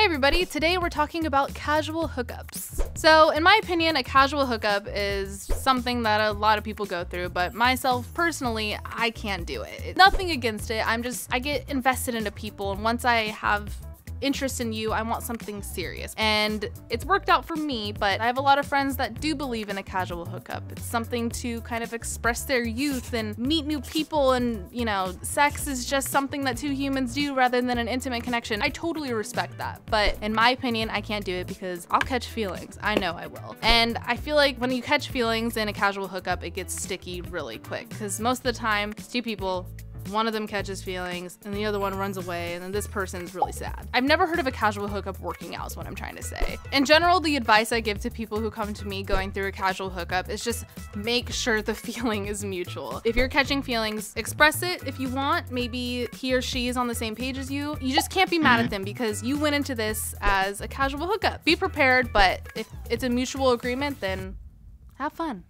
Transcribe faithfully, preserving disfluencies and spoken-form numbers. Hey everybody, today we're talking about casual hookups. So in my opinion, a casual hookup is something that a lot of people go through, but myself personally, I can't do it. Nothing against it, I'm just, I get invested into people, and once I have interest in you, I want something serious. And it's worked out for me, but I have a lot of friends that do believe in a casual hookup. It's something to kind of express their youth and meet new people, and you know, sex is just something that two humans do rather than an intimate connection. I totally respect that, but in my opinion, I can't do it because I'll catch feelings. I know I will. And I feel like when you catch feelings in a casual hookup, it gets sticky really quick because most of the time, it's two people, one of them catches feelings and the other one runs away, and then this person's really sad. I've never heard of a casual hookup working out is what I'm trying to say. In general, the advice I give to people who come to me going through a casual hookup is just make sure the feeling is mutual. If you're catching feelings, express it if you want. Maybe he or she is on the same page as you. You just can't be mad at them because you went into this as a casual hookup. Be prepared, but if it's a mutual agreement, then have fun.